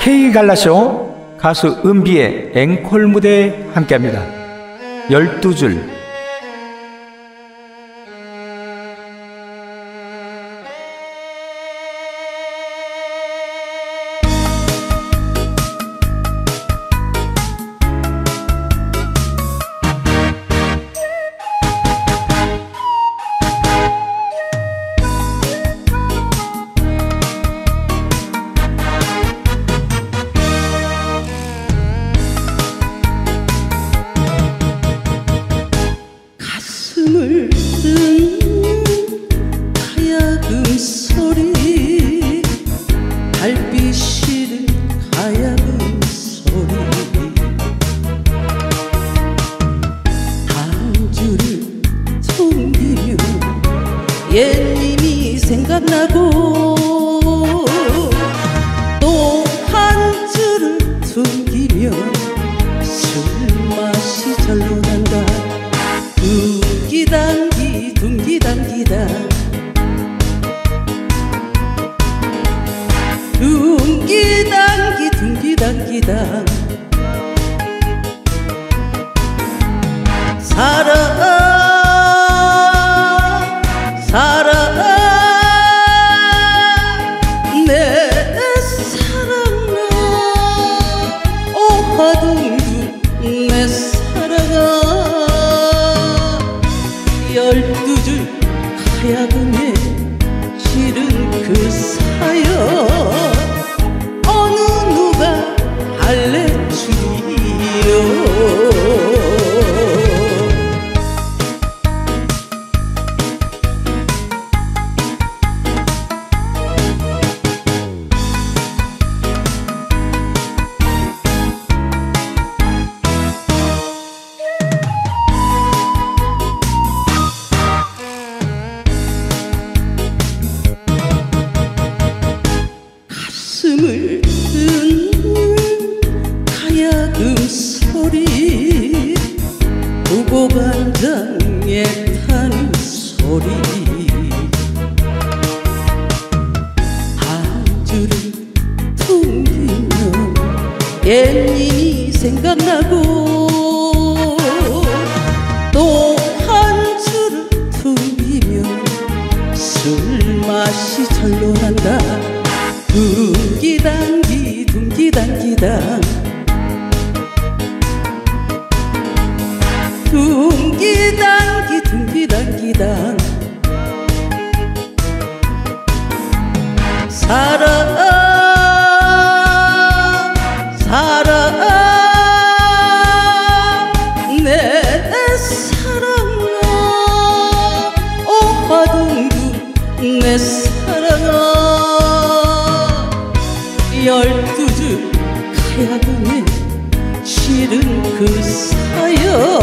케이 갈라쇼 가수 은비의 앵콜 무대에 함께합니다. 12줄 가슴을 뜬 가야금 소리, 달빛 실은 가야금 소리, 반주를 통기며 옛님이 생각나고, 또 한 줄을 통기며 술맛이 절로 난다. 둥기당기 둥기당기다 둥기당기 둥기당기다 사랑 사랑 내 사랑아 오화둥주 내 사랑아 12줄 가야금에 실은 그 사연 어느 누가 알려주리요. 가슴을 뜬 가야금 소리, 두고반장에 타는 소리, 반주를 퉁기며 옛님이 생각나고, 또 한 줄을 퉁기며 술맛이 절로 난다. 둥기당기 둥기당기당 둥기당기 둥기당기당 사랑 사랑 내 사랑아 오화둥주 내 사랑아 12줄 가야금에 실은 그 사연